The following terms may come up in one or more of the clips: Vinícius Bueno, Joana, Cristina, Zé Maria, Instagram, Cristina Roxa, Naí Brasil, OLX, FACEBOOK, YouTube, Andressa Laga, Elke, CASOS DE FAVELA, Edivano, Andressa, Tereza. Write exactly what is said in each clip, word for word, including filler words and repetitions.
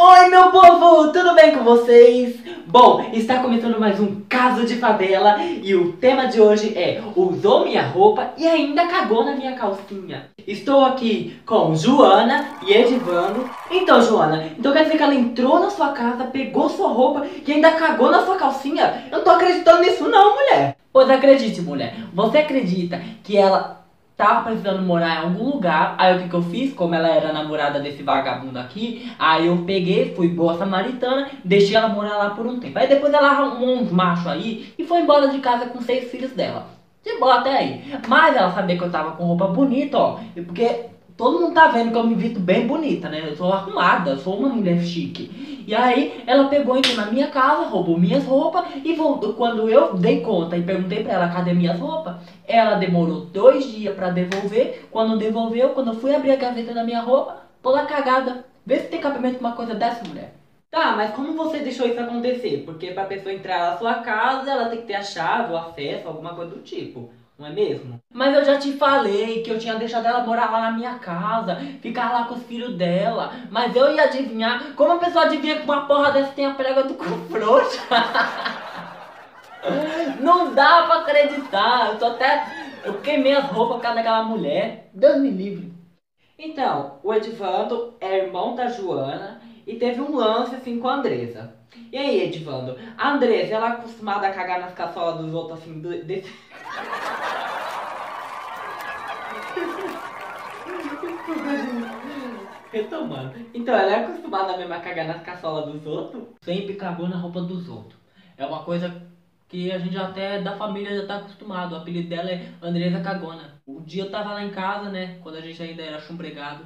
Oi, meu povo, tudo bem com vocês? Bom, está começando mais um Caso de Favela e o tema de hoje é: usou minha roupa e ainda cagou na minha calcinha. Estou aqui com Joana e Edivano. Então, Joana, então quer dizer que ela entrou na sua casa, pegou sua roupa e ainda cagou na sua calcinha? Eu não tô acreditando nisso não, mulher. Pois acredite, mulher. Você acredita que ela tava precisando morar em algum lugar? Aí o que que eu fiz? Como ela era namorada desse vagabundo aqui, aí eu peguei, fui boa samaritana, deixei ela morar lá por um tempo. Aí depois ela arrumou uns machos aí e foi embora de casa com seis filhos dela. De boa até aí. Mas ela sabia que eu tava com roupa bonita, ó. Porque todo mundo tá vendo que eu me visto bem bonita, né? Eu sou arrumada, eu sou uma mulher chique. E aí ela pegou, entrou na minha casa, roubou minhas roupas e voltou. Quando eu dei conta e perguntei pra ela cadê minhas roupas, ela demorou dois dias pra devolver. Quando devolveu, quando eu fui abrir a gaveta da minha roupa, toda cagada. Vê se tem cabimento uma coisa dessa, mulher. Tá, mas como você deixou isso acontecer? Porque pra pessoa entrar na sua casa, ela tem que ter a chave, o acesso, alguma coisa do tipo. Não é mesmo? Mas eu já te falei que eu tinha deixado ela morar lá na minha casa, ficar lá com os filhos dela. Mas eu ia adivinhar. Como a pessoa adivinha que uma porra dessa tem a prega do cu frouxa? Não dá pra acreditar. Eu tô até... Eu queimei as roupas por causa daquela mulher. Deus me livre. Então, o Edivando é irmão da Joana e teve um lance assim com a Andressa. E aí, Edivando? A Andressa, ela é acostumada a cagar nas caçolas dos outros assim... Do... Desse... Retomando. Então, ela é acostumada mesmo a cagar nas caçolas dos outros? Sempre cagou na roupa dos outros. É uma coisa que a gente até da família já tá acostumado. O apelido dela é Andressa Cagona. Um dia eu tava lá em casa, né? Quando a gente ainda era chumbregado.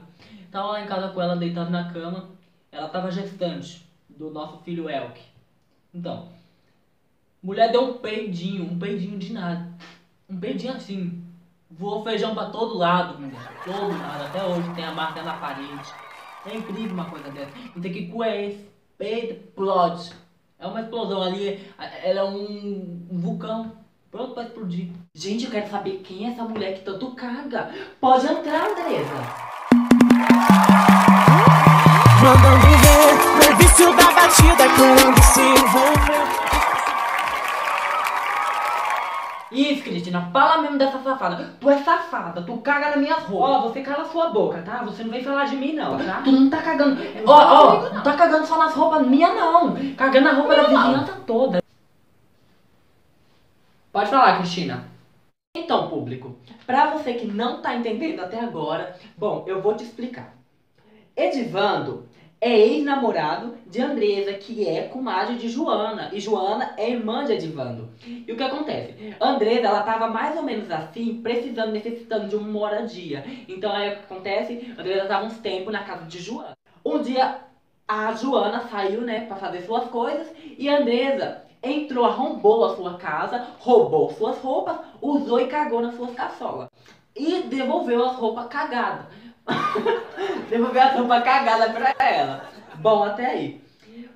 Tava lá em casa com ela deitado na cama. Ela tava gestante do nosso filho Elke. Então, mulher deu um peidinho, um peidinho de nada. Um peidinho assim. Voou feijão pra todo lado, mulher. Todo lado. Até hoje tem a marca na parede. É incrível uma coisa dessa. Não sei que cu é esse. Peito, explode. É uma explosão ali. Ela é um vulcão. Pronto pra explodir. Gente, eu quero saber quem é essa mulher que tanto caga. Pode entrar, Tereza. Mandando ver o vício da batida quando se envolveu. Isso, Cristina, fala mesmo dessa safada. Tu é safada, tu caga nas minhas roupas. Ó, oh, você cala sua boca, tá? Você não vem falar de mim, não, tá? Tu não tá cagando. Ó, ó, oh, oh, tá cagando só nas roupas minhas, não. Cagando na roupa minha da vizinhança toda. Pode falar, Cristina. Então, público, pra você que não tá entendendo até agora, bom, eu vou te explicar. Edivando é ex-namorado de Andressa, que é comadre de Joana. E Joana é irmã de Edivando. E o que acontece? Andressa, ela tava mais ou menos assim, precisando, necessitando de uma moradia. Então aí o que acontece? Andressa tava uns tempos na casa de Joana. Um dia a Joana saiu, né, pra fazer suas coisas. E Andressa entrou, arrombou a sua casa, roubou suas roupas, usou e cagou nas suas caçolas. E devolveu as roupas cagadas. Devolver a roupa cagada pra ela. Bom, até aí.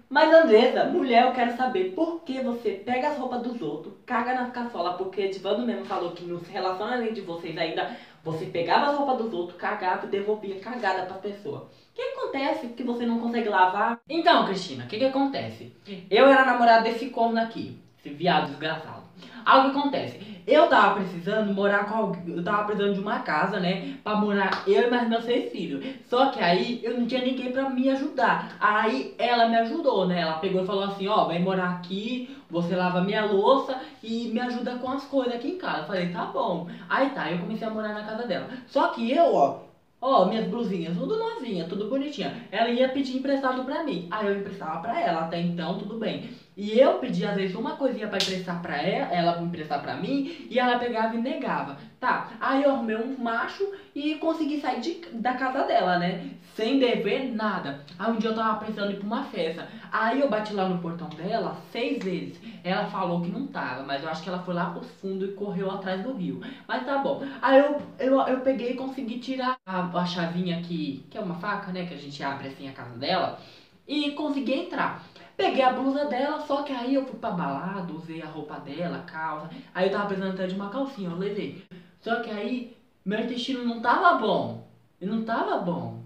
Mas Andressa, mulher, eu quero saber por que você pega as roupas dos outros, caga nas caçolas, porque Edivano mesmo falou que nos relacionamentos de vocês ainda você pegava as roupas dos outros, cagava e devolvia cagada pra pessoa. O que acontece que você não consegue lavar? Então, Cristina, o que que acontece? Eu era namorada desse corno aqui, esse viado desgraçado. Algo que acontece. Eu tava precisando morar com alguém, eu tava precisando de uma casa, né, pra morar eu e mais meus seis filhos. Só que aí eu não tinha ninguém pra me ajudar. Aí ela me ajudou, né, ela pegou e falou assim, ó, vai morar aqui, você lava minha louça e me ajuda com as coisas aqui em casa. Eu falei, tá bom. Aí tá, eu comecei a morar na casa dela. Só que eu, ó, ó, minhas blusinhas, tudo novinha, tudo bonitinha. Ela ia pedir emprestado pra mim, aí eu emprestava pra ela, até então tudo bem. E eu pedi, às vezes, uma coisinha pra emprestar pra ela, ela emprestar pra mim, e ela pegava e negava. Tá, aí eu arrumei um macho e consegui sair de, da casa dela, né? Sem dever nada. Aí um dia eu tava precisando ir pra uma festa. Aí eu bati lá no portão dela seis vezes. Ela falou que não tava, mas eu acho que ela foi lá pros fundos e correu atrás do rio. Mas tá bom. Aí eu, eu, eu peguei e consegui tirar a, a chavinha que, que é uma faca, né? Que a gente abre assim a casa dela. E consegui entrar. Peguei a blusa dela, só que aí eu fui pra balada, usei a roupa dela, calça. Aí eu tava precisando até de uma calcinha, eu levei. Só que aí, meu intestino não tava bom. Não tava bom.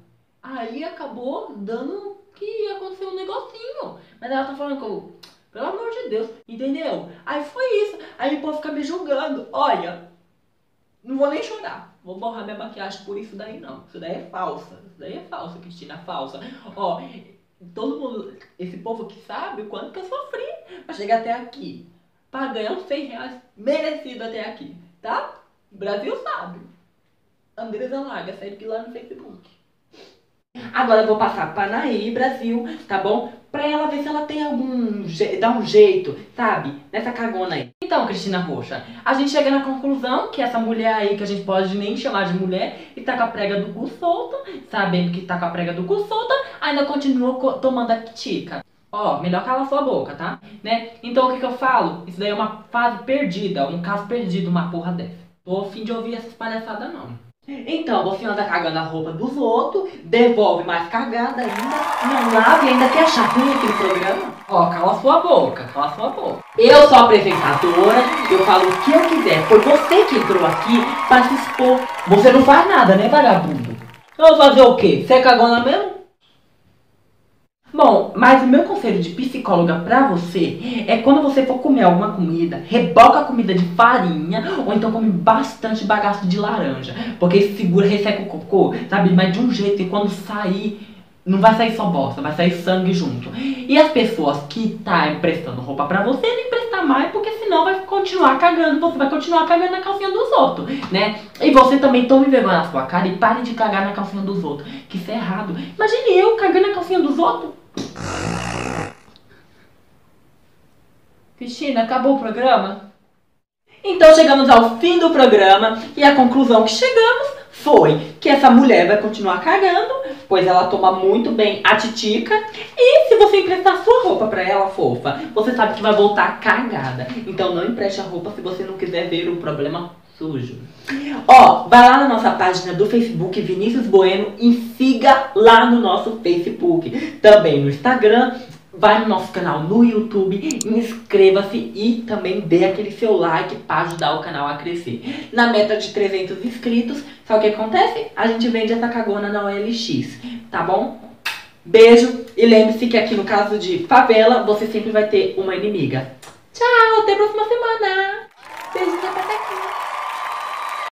Aí acabou dando que ia acontecer um negocinho. Mas ela tá falando que eu, pelo amor de Deus, entendeu? Aí foi isso. Aí o povo fica me julgando. Olha, não vou nem chorar. Vou borrar minha maquiagem por isso daí não. Isso daí é falsa. Isso daí é falsa, Cristina, falsa. Ó, todo mundo, esse povo que sabe o quanto que eu sofri pra chegar até aqui. Pra ganhar uns cem reais merecido até aqui, tá? O Brasil sabe. Andressa Laga, segue de lá no Facebook. Agora eu vou passar pra Naí Brasil, tá bom? Pra ela ver se ela tem algum... Dá um jeito, sabe? Nessa cagona aí. Então, Cristina Roxa, a gente chega na conclusão que essa mulher aí, que a gente pode nem chamar de mulher, e tá com a prega do cu solta, sabendo que tá com a prega do cu solta, ainda continua tomando a pitica. Ó, melhor calar sua boca, tá? Né? Então o que que eu falo? Isso daí é uma fase perdida, um caso perdido, uma porra dessa. Tô a fim de ouvir essas palhaçadas não. Então, você anda cagando a roupa dos outros, devolve mais cagada ainda, não lava e ainda quer achar ruim aqui no programa. Ó, cala sua boca, cala sua boca. Eu sou a apresentadora, eu falo o que eu quiser. Foi você que entrou aqui pra se expor. Você não faz nada, né, vagabundo? Eu vou fazer o quê? Você é cagona mesmo? Bom, mas o meu conselho de psicóloga pra você é quando você for comer alguma comida, reboca a comida de farinha ou então come bastante bagaço de laranja. Porque isso segura, resseca o cocô, sabe? Mas de um jeito, e quando sair, não vai sair só bosta, vai sair sangue junto. E as pessoas que tá emprestando roupa pra você, não emprestar mais, porque senão vai continuar cagando, você vai continuar cagando na calcinha dos outros, né? E você também tome vergonha na sua cara e pare de cagar na calcinha dos outros, que isso é errado. Imagine eu cagando na calcinha dos outros. Cristina, acabou o programa? Então chegamos ao fim do programa e a conclusão que chegamos foi que essa mulher vai continuar cagando, pois ela toma muito bem a titica, e se você emprestar sua roupa pra ela, fofa, você sabe que vai voltar cagada. Então não empreste a roupa se você não quiser ver o problema sujo. Ó, vai lá na nossa página do Facebook, Vinícius Bueno, e siga lá no nosso Facebook. Também no Instagram, vai no nosso canal no YouTube, inscreva-se e também dê aquele seu like para ajudar o canal a crescer. Na meta de trezentos inscritos, sabe o que acontece? A gente vende essa cagona na O L X, tá bom? Beijo e lembre-se que aqui no caso de favela, você sempre vai ter uma inimiga. Tchau, até a próxima semana. Beijo, até aqui.